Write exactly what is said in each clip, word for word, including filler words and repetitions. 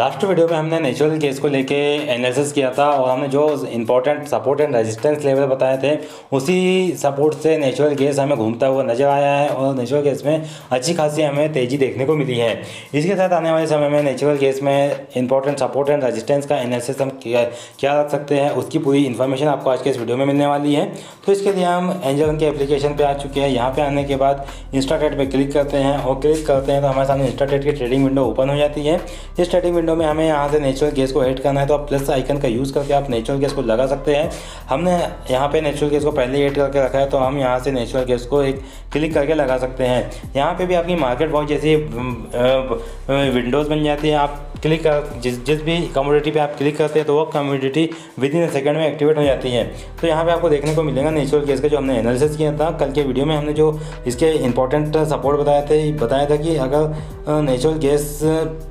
Last video में हमने natural gas को लेके एनालिसिस किया था और हमने जो important support and resistance level बताए थे उसी सपोर्ट से नेचुरल गैस हमें घूमता हुआ नजर आया है और नेचुरल गैस में अच्छी खासी हमें तेज़ी देखने को मिली है। इसके साथ आने वाले समय में नेचुरल गैस में इंपॉर्टेंट सपोर्ट एंड रजिस्टेंस का एनालिसिस हम क्या रख सकते हैं उसकी पूरी इन्फॉर्मेशन आपको आज के इस वीडियो में मिलने वाली है। तो इसके लिए हम एंजल वन के एप्लीकेशन पर आ चुके हैं। यहाँ पर आने के बाद इंस्टा ट्रेड पर क्लिक करते हैं और क्लिक करते हैं तो हमारे सामने इंस्टा ट्रेड की ट्रेडिंग विंडो ओपन हो जाती है। इस ट्रेडिंग में हमें यहाँ से नेचुरल गैस को हेड करना है तो आप प्लस आइकन का यूज़ करके आप नेचुरल गैस को लगा सकते हैं। हमने यहाँ पे नेचुरल गैस को पहले हेड करके रखा है तो हम यहाँ से नेचुरल गैस को एक क्लिक करके लगा सकते हैं। यहाँ पे भी आपकी मार्केट वॉच जैसी विंडोज़ बन जाती है। आप क्लिक कर जिस जिस भी कमोडिटी पे आप क्लिक करते हैं तो वो कमोडिटी विद इन सेकेंड में एक्टिवेट हो जाती है। तो यहाँ पे आपको देखने को मिलेगा नेचुरल गैस का जो हमने एनालिसिस किया था कल के वीडियो में। हमने जो इसके इंपॉर्टेंट सपोर्ट बताए थे बताया था कि अगर नेचुरल गैस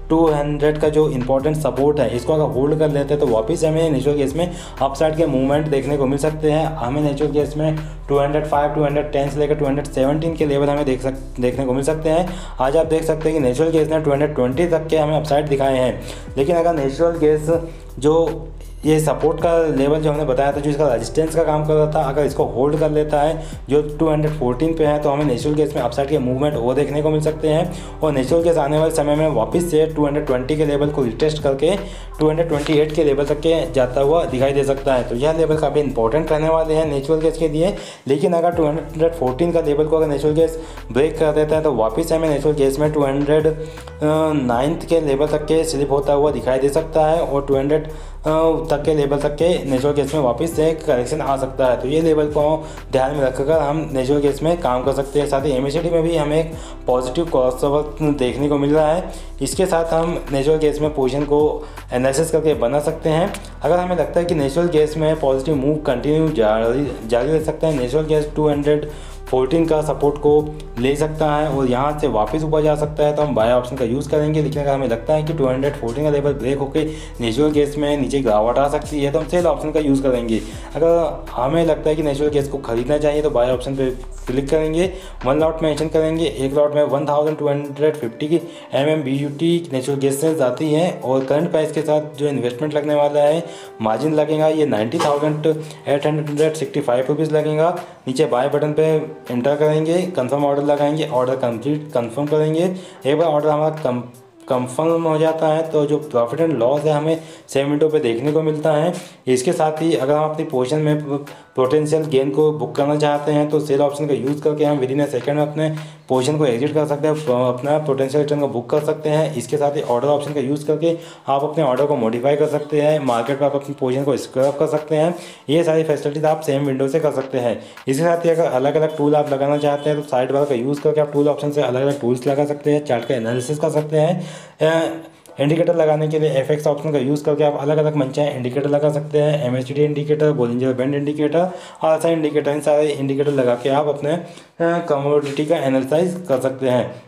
दो सौ का जो इंपॉर्टेंट सपोर्ट है इसको अगर होल्ड कर लेते हैं तो वापस हमें नेचुरल गैस में अपसाइड के मूवमेंट देखने को मिल सकते हैं। हमें नेचुरल गैस में दो सौ पाँच, दो सौ दस से लेकर दो सौ सत्रह के लेवल हमें देख सक देखने को मिल सकते हैं। आज आप देख सकते हैं कि नेचुरल गैस ने दो सौ बीस तक के हमें अपसाइड दिखाए हैं। लेकिन अगर नेचुरल गैस जो ये सपोर्ट का लेवल जो हमने बताया था जो इसका रेजिस्टेंस का काम कर रहा था अगर इसको होल्ड कर लेता है जो दो सौ चौदह पे है तो हमें नेचुरल गैस में अपसाइड के मूवमेंट वो देखने को मिल सकते हैं। और नेचुरल गैस आने वाले समय में वापस से दो सौ बीस के लेवल को रिटेस्ट करके दो सौ अट्ठाईस के लेवल तक के जाता हुआ दिखाई दे सकता है। तो यह लेवल काफ़ी इंपॉर्टेंट रहने वाले हैं नेचुरल गैस के लिए। लेकिन अगर दो सौ चौदह का लेवल को अगर नेचुरल गैस ब्रेक कर देता है तो वापस हमें नेचुरल गैस में दो सौ नौ के लेवल तक के स्लिप होता हुआ दिखाई दे सकता है और दो सौ तक के लेवल तक के नेचुरल गैस में वापस से करेक्शन आ सकता है। तो ये लेवल को ध्यान में रखकर हम नेचुरल गैस में काम कर सकते हैं। साथ ही एमएसीडी में भी हमें एक पॉजिटिव क्रॉसओवर देखने को मिल रहा है। इसके साथ हम नेचुरल गैस में पोजीशन को एनालिसिस करके बना सकते हैं। अगर हमें लगता है कि नेचुरल गैस में पॉजिटिव मूव कंटिन्यू जारी जारी रह सकता है natural gas two hundred fourteen का सपोर्ट को ले सकता है और यहाँ से वापस ऊपर जा सकता है तो हम बाय ऑप्शन का यूज़ करेंगे। लेकिन अगर हमें लगता है कि दो सौ चौदह का लेवल ब्रेक होकर नेचुरल गैस में नीचे गिरावट आ सकती है तो हम सेल ऑप्शन का यूज़ करेंगे। अगर हमें लगता है कि नेचुरल गैस को खरीदना चाहिए तो बाय ऑप्शन पे क्लिक करेंगे, वन लॉट मेंशन करेंगे। एक लॉट में one thousand two hundred fifty की M M B U T natural gas से जाती है और करंट प्राइस के साथ जो इन्वेस्टमेंट लगने वाला है मार्जिन लगेगा ये ninety thousand eight hundred sixty five rupees लगेगा। नीचे बाय बटन पर एंटर करेंगे, कंफर्म ऑर्डर लगाएंगे, ऑर्डर कंप्लीट कंफर्म करेंगे। एक बार ऑर्डर हमारा कम कंफर्म हो जाता है तो जो प्रॉफिट एंड लॉस है हमें सेवन मिनटों पे देखने को मिलता है। इसके साथ ही अगर हम अपनी पोजीशन में पोटेंशियल गेन को बुक करना चाहते हैं तो सेल ऑप्शन का यूज़ करके हम विद इन अ सेकेंड में अपने पोजीशन को एग्जिट कर सकते हैं, अपना पोटेंशियल रिटर्न को बुक कर सकते हैं। इसके साथ ही ऑर्डर ऑप्शन का यूज़ करके आप अपने ऑर्डर को मॉडिफाई कर सकते हैं, मार्केट पर आप अपनी पोजीशन को स्क्वायर अप कर सकते हैं। ये सारी फैसिलिटीज़ आप सेम विंडो से कर सकते हैं। इसके साथ ही अगर अलग अलग टूल आप लगाना चाहते हैं तो साइड बार का यूज़ करके आप टूल ऑप्शन से अलग अलग टूल्स लगा सकते हैं, चार्ट का एनालिसिस कर सकते हैं। इंडिकेटर लगाने के लिए एफएक्स ऑप्शन का यूज़ करके आप अलग अलग मंचाएँ इंडिकेटर लगा सकते हैं, MHD indicator, Bollinger band indicator, RSI indicator, इन सारे इंडिकेटर लगा के आप अपने कमोडिटी का एनालिसिस कर सकते हैं।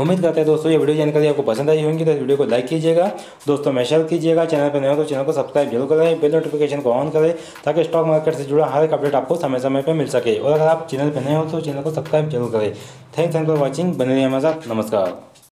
उम्मीद करते हैं दोस्तों ये वीडियो जानकारी आपको पसंद आई होगी तो इस वीडियो को लाइक कीजिएगा, दोस्तों में शेयर कीजिएगा, चैनल पर नए हो तो चैनल को सब्सक्राइब जरूर करें, बेल नोटिफिकेशन को ऑन करें ताकि स्टॉक मार्केट से जुड़ा हर एक अपडेट आपको समय समय पर मिल सके। और अगर आप चैनल पर नए हो तो चैनल को सब्सक्राइब जरूर करें। थैंक थैंक फॉर वॉचिंग, बने रहिए हमारे साथ। नमस्कार।